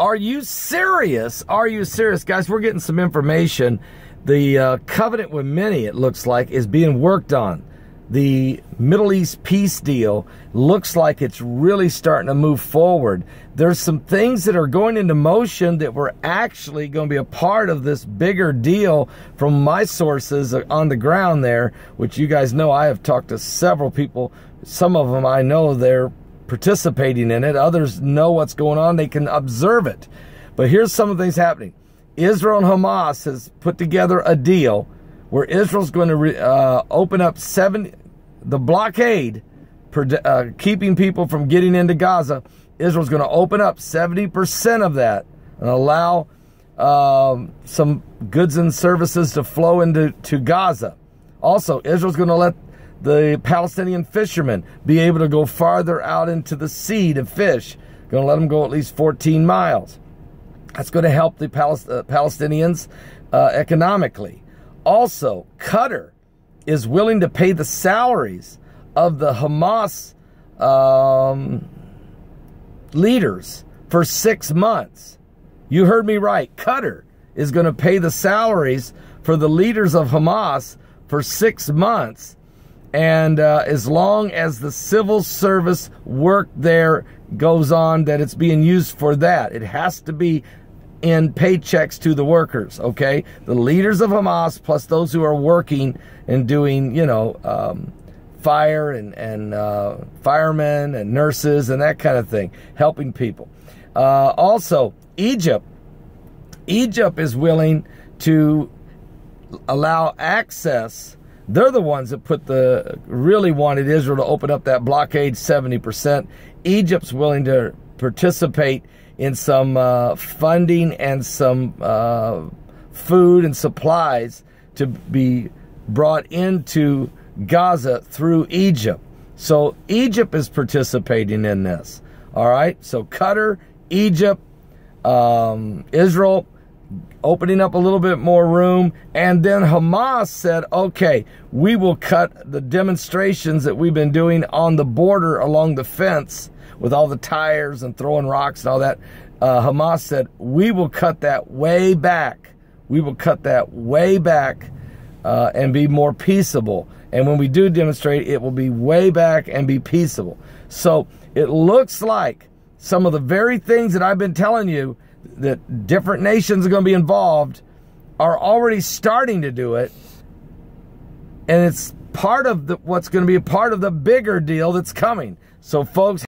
Are you serious? Are you serious? Guys, we're getting some information. The covenant with many, it looks like, is being worked on. The Middle East peace deal looks like it's really starting to move forward. There's some things that are going into motion that were actually going to be a part of this bigger deal from my sources on the ground there, which you guys know I have talked to several people. Some of them I know they're participating in it. Others know what's going on. They can observe it. But here's some of the things happening. Israel and Hamas has put together a deal where Israel's going to open up the blockade, keeping people from getting into Gaza. Israel's going to open up 70% of that and allow some goods and services to flow into Gaza. Also, Israel's going to let the Palestinian fishermen be able to go farther out into the sea to fish. Going to let them go at least 14 miles. That's going to help the Palestinians economically. Also, Qatar is willing to pay the salaries of the Hamas leaders for 6 months. You heard me right. Qatar is going to pay the salaries for the leaders of Hamas for 6 months. And as long as the civil service work there goes on, that it's being used for that. It has to be in paychecks to the workers, okay? The leaders of Hamas, plus those who are working and doing, you know, fire and firemen and nurses and that kind of thing, helping people. Also, Egypt is willing to allow access. They're the ones that really wanted Israel to open up that blockade 70%. Egypt's willing to participate in some funding and some food and supplies to be brought into Gaza through Egypt. So Egypt is participating in this. All right. So Qatar, Egypt, Israel opening up a little bit more room. And then Hamas said, okay, we will cut the demonstrations that we've been doing on the border along the fence with all the tires and throwing rocks and all that. Hamas said, we will cut that way back. We will cut that way back and be more peaceable. And when we do demonstrate, it will be way back and be peaceable. So it looks like some of the very things that I've been telling you that different nations are going to be involved are already starting to do it. And it's part of what's going to be a part of the bigger deal that's coming. So folks,